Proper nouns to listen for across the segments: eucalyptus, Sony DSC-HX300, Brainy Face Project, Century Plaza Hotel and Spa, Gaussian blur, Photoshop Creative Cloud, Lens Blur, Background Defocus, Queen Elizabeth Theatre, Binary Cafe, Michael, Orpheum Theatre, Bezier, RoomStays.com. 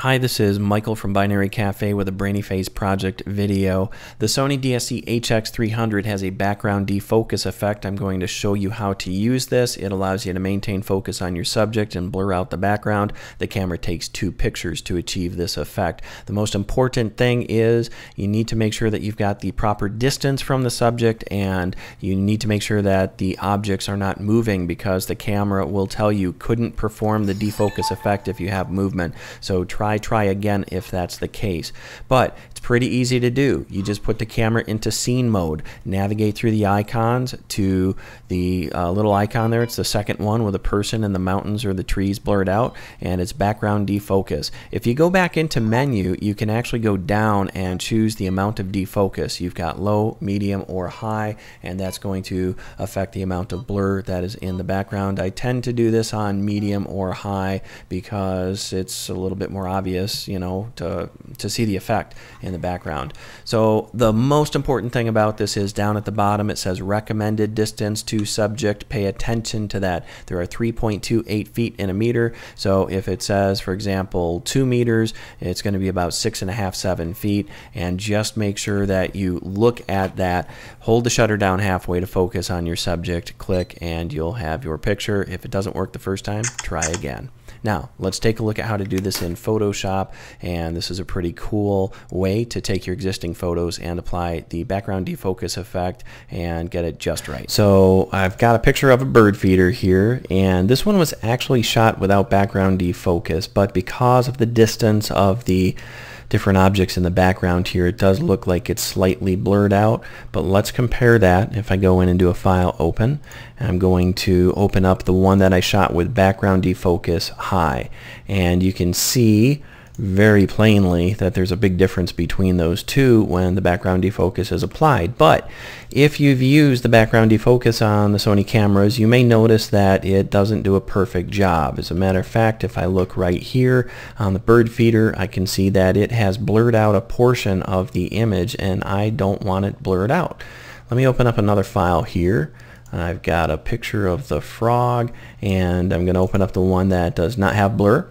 Hi, this is Michael from Binary Cafe with a Brainy Face Project video. The Sony DSC-HX300 has a background defocus effect. I'm going to show you how to use this. It allows you to maintain focus on your subject and blur out the background. The camera takes two pictures to achieve this effect. The most important thing is you need to make sure that you've got the proper distance from the subject, and you need to make sure that the objects are not moving, because the camera will tell you couldn't perform the defocus effect if you have movement. So try again if that's the case. But it's pretty easy to do. You just put the camera into scene mode, navigate through the icons to the little icon there. It's the second one with a person and the mountains or the trees blurred out, and it's background defocus. If you go back into menu, you can actually go down and choose the amount of defocus. You've got low, medium, or high, and that's going to affect the amount of blur that is in the background. I tend to do this on medium or high because it's a little bit more obvious, you know, to see the effect in the background. So the most important thing about this is down at the bottom it says recommended distance to subject. Pay attention to that. There are 3.28 feet in a meter, so if it says, for example, 2 meters, it's going to be about 6.5–7 feet, and just make sure that you look at that. Hold the shutter down halfway to focus on your subject, click, and you'll have your picture. If it doesn't work the first time, try again. Now let's take a look at how to do this in Photoshop, and this is a pretty cool way to take your existing photos and apply the background defocus effect and get it just right. So I've got a picture of a bird feeder here, and this one was actually shot without background defocus, but because of the distance of the different objects in the background here, it does look like it's slightly blurred out. But let's compare that. If I go in and do a file open, I'm going to open up the one that I shot with background defocus high, and you can see very plainly that there's a big difference between those two when the background defocus is applied. But if you've used the background defocus on the Sony cameras, you may notice that it doesn't do a perfect job. As a matter of fact, if I look right here on the bird feeder, I can see that it has blurred out a portion of the image, and I don't want it blurred out. Let me open up another file here. I've got a picture of the frog, and I'm going to open up the one that does not have blur.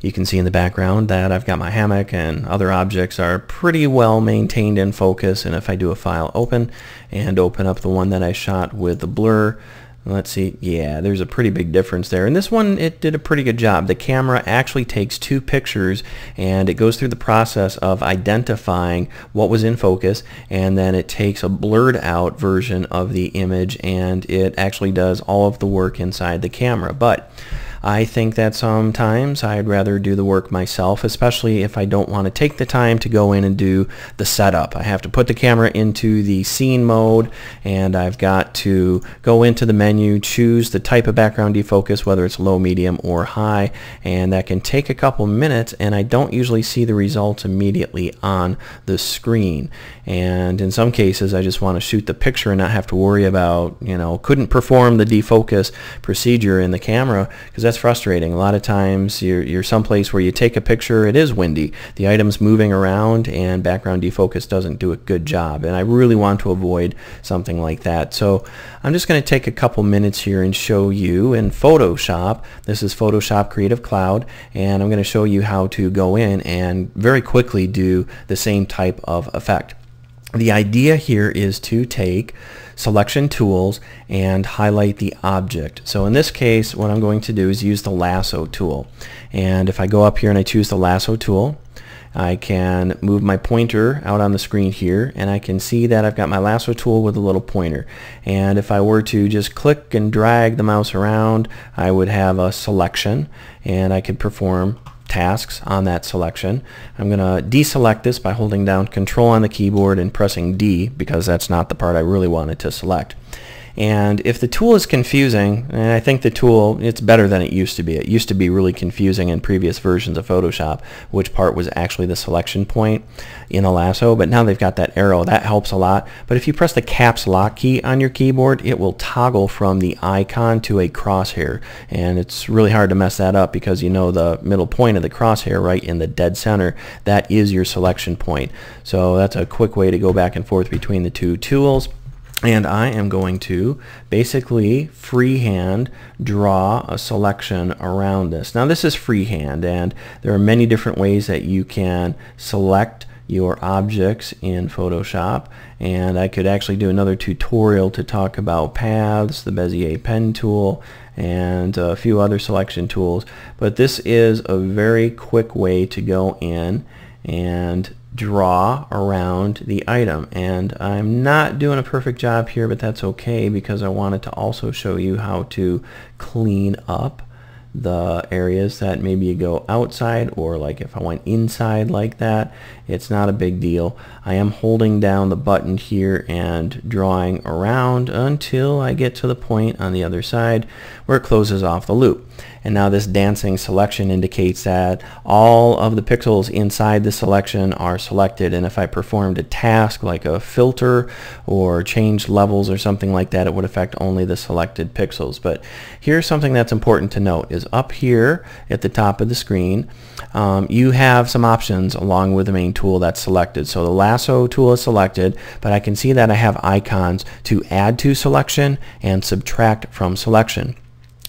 You can see in the background that I've got my hammock and other objects are pretty well maintained in focus. And if I do a file open and open up the one that I shot with the blur, let's see, yeah, there's a pretty big difference there. And this one, it did a pretty good job. The camera actually takes two pictures, and it goes through the process of identifying what was in focus, and then it takes a blurred out version of the image, and it actually does all of the work inside the camera. But I think that sometimes I'd rather do the work myself, especially if I don't want to take the time to go in and do the setup. I have to put the camera into the scene mode, and I've got to go into the menu, choose the type of background defocus, whether it's low, medium, or high, and that can take a couple minutes, and I don't usually see the results immediately on the screen. And in some cases I just want to shoot the picture and not have to worry about, you know, couldn't perform the defocus procedure in the camera, because that's frustrating. A lot of times you're someplace where you take a picture, it is windy, the item's moving around, and background defocus doesn't do a good job, and I really want to avoid something like that. So I'm just going to take a couple minutes here and show you in Photoshop. This is Photoshop Creative Cloud, and I'm going to show you how to go in and very quickly do the same type of effect. The idea here is to take selection tools and highlight the object. So in this case, what I'm going to do is use the lasso tool. And if I go up here and I choose the lasso tool, I can move my pointer out on the screen here, and I can see that I've got my lasso tool with a little pointer. And if I were to just click and drag the mouse around, I would have a selection, and I could perform tasks on that selection. I'm going to deselect this by holding down Control on the keyboard and pressing D, because that's not the part I really wanted to select. And if the tool is confusing, and I think the tool, it's better than it used to be. It used to be really confusing in previous versions of Photoshop, which part was actually the selection point in a lasso, but now they've got that arrow. That helps a lot. But if you press the caps lock key on your keyboard, it will toggle from the icon to a crosshair, and it's really hard to mess that up, because you know the middle point of the crosshair right in the dead center, that is your selection point. So that's a quick way to go back and forth between the two tools. And I am going to basically freehand draw a selection around this. Now this is freehand, and there are many different ways that you can select your objects in Photoshop, and I could actually do another tutorial to talk about paths, the Bezier pen tool, and a few other selection tools, but this is a very quick way to go in and draw around the item. And I'm not doing a perfect job here, but that's okay, because I wanted to also show you how to clean up the areas that maybe you go outside, or like if I went inside like that, it's not a big deal. I am holding down the button here and drawing around until I get to the point on the other side where it closes off the loop. And now this dancing selection indicates that all of the pixels inside the selection are selected, and if I performed a task like a filter or change levels or something like that, it would affect only the selected pixels. But here's something that's important to note is up here at the top of the screen, you have some options along with the main tool that's selected. So the lasso tool is selected, but I can see that I have icons to add to selection and subtract from selection.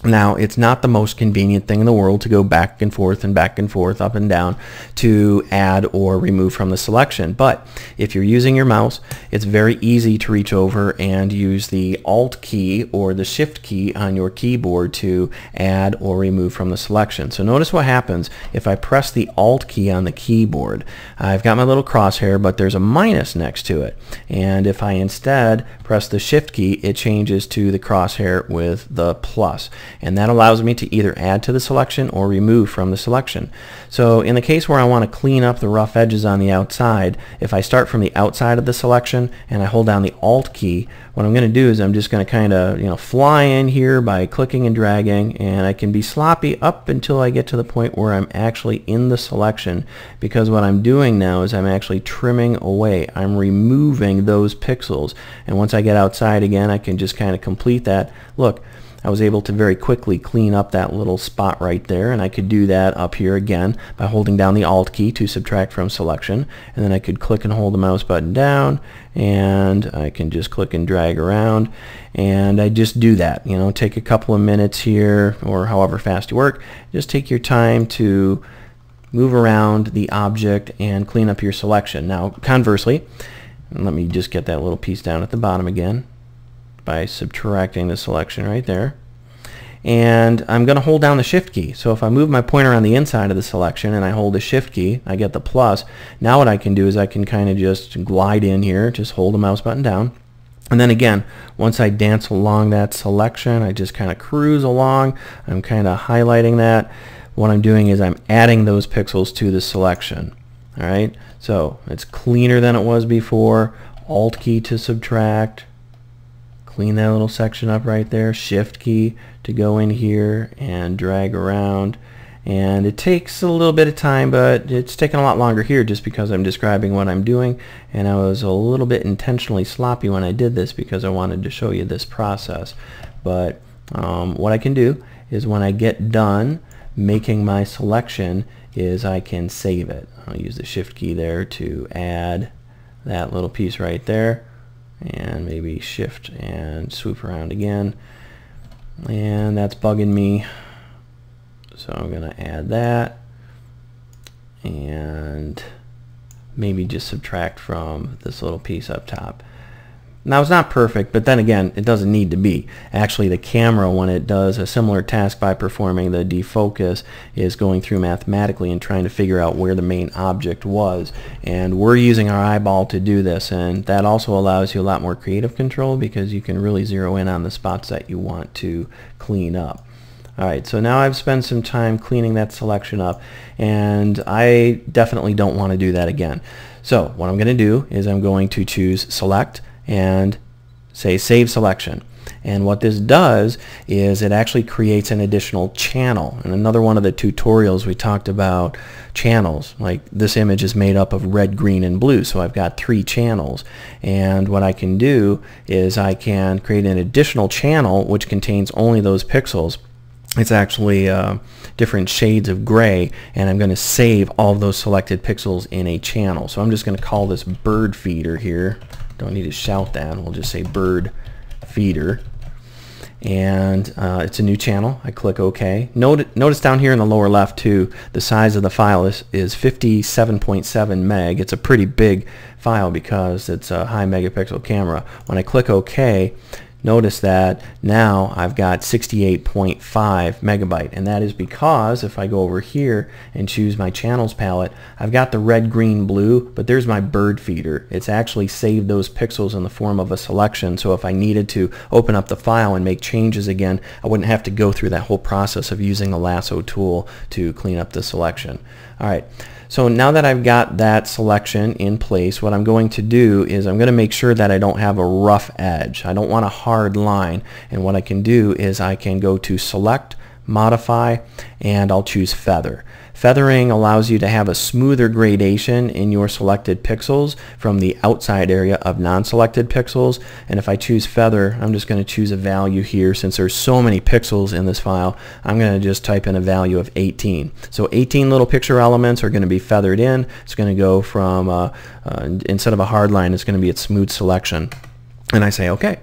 Now, it's not the most convenient thing in the world to go back and forth and back and forth, up and down, to add or remove from the selection. But if you're using your mouse, it's very easy to reach over and use the Alt key or the Shift key on your keyboard to add or remove from the selection. So notice what happens if I press the Alt key on the keyboard. I've got my little crosshair, but there's a minus next to it. And if I instead press the Shift key, it changes to the crosshair with the plus. And that allows me to either add to the selection or remove from the selection. So in the case where I want to clean up the rough edges on the outside, if I start from the outside of the selection and I hold down the Alt key, what I'm going to do is I'm just going to kind of, fly in here by clicking and dragging, and I can be sloppy up until I get to the point where I'm actually in the selection, because what I'm doing now is I'm actually trimming away. I'm removing those pixels, and once I get outside again, I can just kind of complete that. Look, I was able to very quickly clean up that little spot right there, and I could do that up here again by holding down the Alt key to subtract from selection, and then I could click and hold the mouse button down, and I can just click and drag around, and I just do that. Take a couple of minutes here, or however fast you work. Just take your time to move around the object and clean up your selection. Now, conversely, let me just get that little piece down at the bottom again by subtracting the selection right there. And I'm going to hold down the Shift key. So if I move my pointer on the inside of the selection and I hold the Shift key, I get the plus. Now what I can do is I can kind of just glide in here, just hold the mouse button down. And then again, once I dance along that selection, I just kind of cruise along. I'm kind of highlighting that. What I'm doing is I'm adding those pixels to the selection. All right, so it's cleaner than it was before. Alt key to subtract. Clean that little section up right there. Shift key to go in here and drag around. And it takes a little bit of time, but it's taken a lot longer here just because I'm describing what I'm doing, and I was a little bit intentionally sloppy when I did this because I wanted to show you this process. But what I can do is when I get done making my selection is I can save it. I'll use the Shift key there to add that little piece right there, and maybe shift and swoop around again, and that's bugging me, so I'm gonna add that and maybe just subtract from this little piece up top. Now, it's not perfect, but then again, it doesn't need to be. Actually, the camera, when it does a similar task by performing the defocus, is going through mathematically and trying to figure out where the main object was. And we're using our eyeball to do this, and that also allows you a lot more creative control because you can really zero in on the spots that you want to clean up. Alright, so now I've spent some time cleaning that selection up, and I definitely don't want to do that again. So what I'm going to do is I'm going to choose Select and say Save Selection. And what this does is it actually creates an additional channel. In another one of the tutorials we talked about channels, like this image is made up of red, green, and blue, so I've got three channels. And what I can do is I can create an additional channel which contains only those pixels. It's actually different shades of gray, and I'm going to save all those selected pixels in a channel. So I'm just going to call this bird feeder here. Don't need to shout that. We'll just say bird feeder. And it's a new channel. I click OK. Notice down here in the lower left too, the size of the file is 57.7 meg. It's a pretty big file because it's a high megapixel camera. When I click OK, notice that now I've got 68.5 megabyte, and that is because if I go over here and choose my channels palette, I've got the red, green, blue, but there's my bird feeder. It's actually saved those pixels in the form of a selection, so if I needed to open up the file and make changes again, I wouldn't have to go through that whole process of using the lasso tool to clean up the selection. Alright, so now that I've got that selection in place, what I'm going to do is I'm going to make sure that I don't have a rough edge. I don't want a hard line, and what I can do is I can go to Select, Modify, and I'll choose Feather. Feathering allows you to have a smoother gradation in your selected pixels from the outside area of non-selected pixels, and if I choose Feather, I'm just going to choose a value here. Since there's so many pixels in this file, I'm going to just type in a value of 18. So 18 little picture elements are going to be feathered in. It's going to go from, instead of a hard line, it's going to be a smooth selection. And I say OK.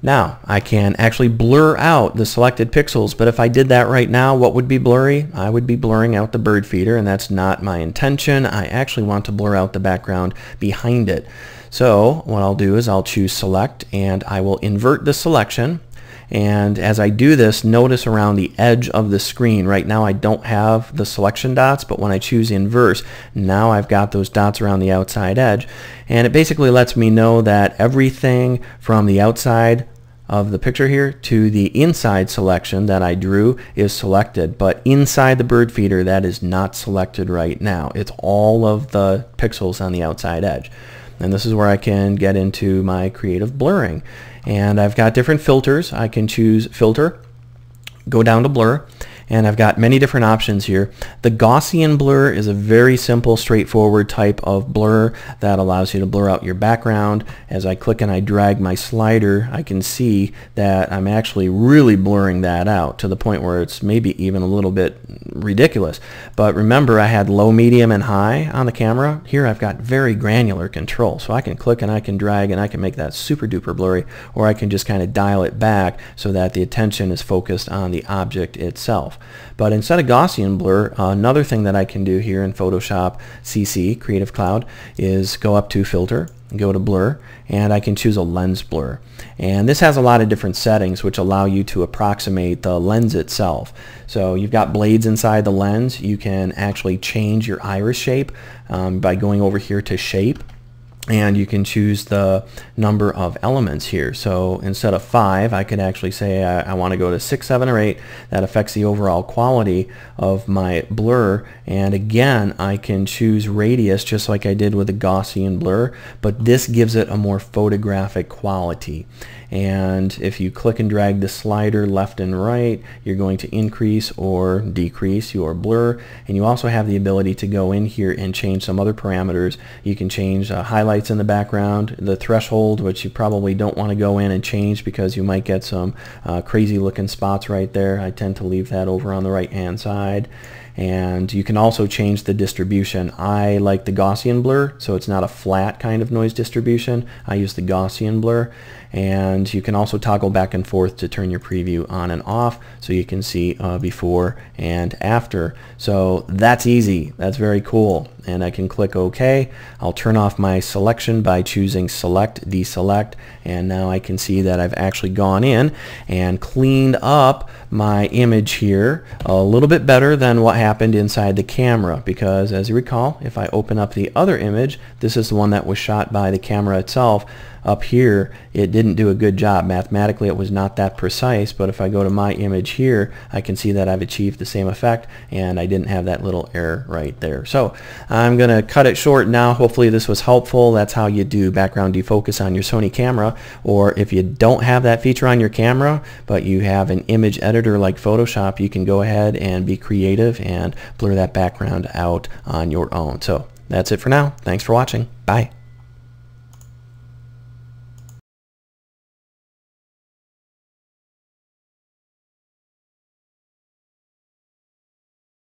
Now I can actually blur out the selected pixels, but if I did that right now, what would be blurry? I would be blurring out the bird feeder, and that's not my intention. I actually want to blur out the background behind it. So what I'll do is I'll choose Select, and I will invert the selection. And as I do this, notice around the edge of the screen, right now I don't have the selection dots, but when I choose inverse, now I've got those dots around the outside edge. And it basically lets me know that everything from the outside of the picture here to the inside selection that I drew is selected, but inside the bird feeder, that is not selected right now. It's all of the pixels on the outside edge. And this is where I can get into my creative blurring. And I've got different filters. I can choose Filter, go down to Blur, and I've got many different options here. The Gaussian blur is a very simple, straightforward type of blur that allows you to blur out your background. As I click and I drag my slider, I can see that I'm actually really blurring that out to the point where it's maybe even a little bit ridiculous. But remember, I had low, medium, and high on the camera. Here I've got very granular control, so I can click and I can drag and I can make that super duper blurry, or I can just kind of dial it back so that the attention is focused on the object itself. But instead of Gaussian blur, another thing that I can do here in Photoshop CC Creative Cloud is go up to Filter, go to Blur, and I can choose a Lens Blur. And this has a lot of different settings which allow you to approximate the lens itself. So you've got blades inside the lens. You can actually change your iris shape by going over here to Shape. And you can choose the number of elements here. So instead of 5, I could actually say I want to go to 6, 7, or 8. That affects the overall quality of my blur. And again, I can choose radius just like I did with the Gaussian blur, but this gives it a more photographic quality. And if you click and drag the slider left and right, you're going to increase or decrease your blur. And you also have the ability to go in here and change some other parameters. You can change highlights in the background, the threshold, which you probably don't want to go in and change because you might get some crazy looking spots right there. I tend to leave that over on the right hand side. And you can also change the distribution. I like the Gaussian blur, so it's not a flat kind of noise distribution. I use the Gaussian blur. And you can also toggle back and forth to turn your preview on and off, so you can see before and after. So that's easy. That's very cool. And I can click OK. I'll turn off my selection by choosing Select, Deselect, and now I can see that I've actually gone in and cleaned up my image here a little bit better than what happened inside the camera, because as you recall, if I open up the other image, this is the one that was shot by the camera itself. Up here, it didn't do a good job. Mathematically, it was not that precise, but if I go to my image here, I can see that I've achieved the same effect, and I didn't have that little error right there. So I'm going to cut it short now. Hopefully this was helpful. That's how you do background defocus on your Sony camera. Or if you don't have that feature on your camera, but you have an image editor like Photoshop, you can go ahead and be creative and blur that background out on your own. So that's it for now. Thanks for watching. Bye.